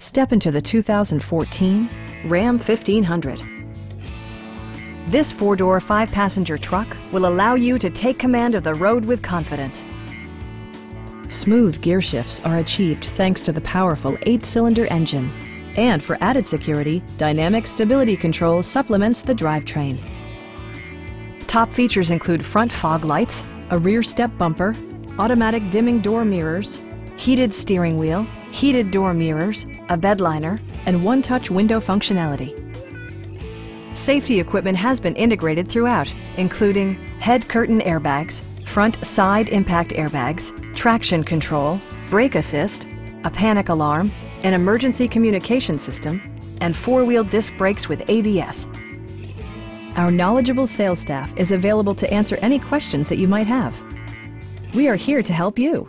Step into the 2014 Ram 1500. This four-door, five-passenger truck will allow you to take command of the road with confidence. Smooth gear shifts are achieved thanks to the powerful 8-cylinder engine. And for added security, dynamic stability control supplements the drivetrain. Top features include front fog lights, a rear step bumper, automatic dimming door mirrors, heated steering wheel, heated door mirrors, a bed liner, and one-touch window functionality. Safety equipment has been integrated throughout, including head curtain airbags, front side impact airbags, traction control, brake assist, a panic alarm, an emergency communication system, and four-wheel disc brakes with ABS. Our knowledgeable sales staff is available to answer any questions that you might have. We are here to help you.